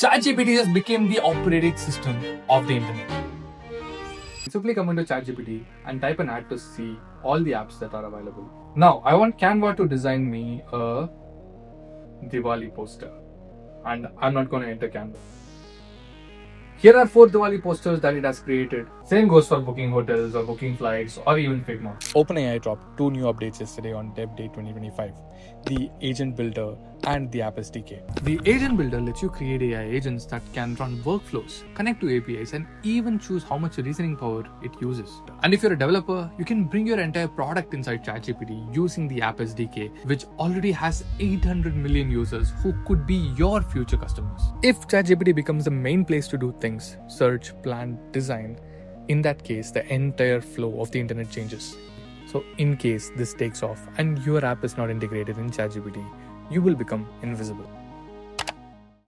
ChatGPT just became the operating system of the internet. Simply come into ChatGPT and type an ad to see all the apps that are available. Now, I want Canva to design me a Diwali poster, and I'm not going to enter Canva. Here are 4 Diwali posters that it has created. Same goes for booking hotels or booking flights or even Figma. OpenAI dropped 2 new updates yesterday on Dev Day 2025, the Agent Builder and the Apps SDK. The Agent Builder lets you create AI agents that can run workflows, connect to APIs, and even choose how much reasoning power it uses. And if you're a developer, you can bring your entire product inside ChatGPT using the Apps SDK, which already has 800 million users who could be your future customers. If ChatGPT becomes the main place to do things, search, plan, design, in that case, the entire flow of the internet changes. So in case this takes off and your app is not integrated in ChatGPT, you will become invisible.